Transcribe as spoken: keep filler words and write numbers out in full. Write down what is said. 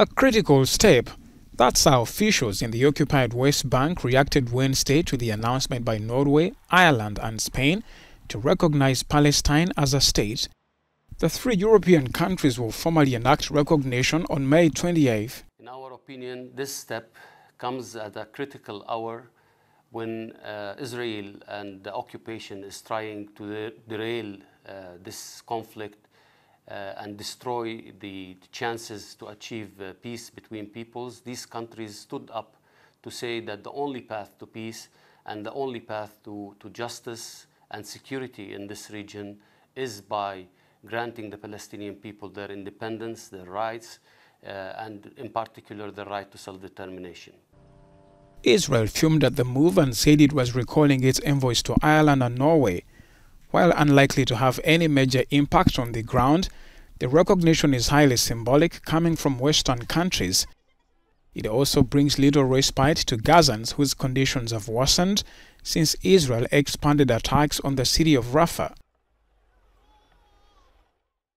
a critical step. That's how officials in the occupied West Bank reacted Wednesday to the announcement by Norway, Ireland and Spain to recognize Palestine as a state. The three European countries will formally enact recognition on May twenty-eighth. In our opinion, this step comes at a critical hour when uh, Israel and the occupation is trying to der derail uh, this conflict Uh, and destroy the chances to achieve uh, peace between peoples. These countries stood up to say that the only path to peace and the only path to, to justice and security in this region is by granting the Palestinian people their independence, their rights, uh, and in particular the right to self-determination. Israel fumed at the move and said it was recalling its envoys to Ireland and Norway. While unlikely to have any major impact on the ground, the recognition is highly symbolic coming from Western countries. It also brings little respite to Gazans whose conditions have worsened since Israel expanded attacks on the city of Rafah.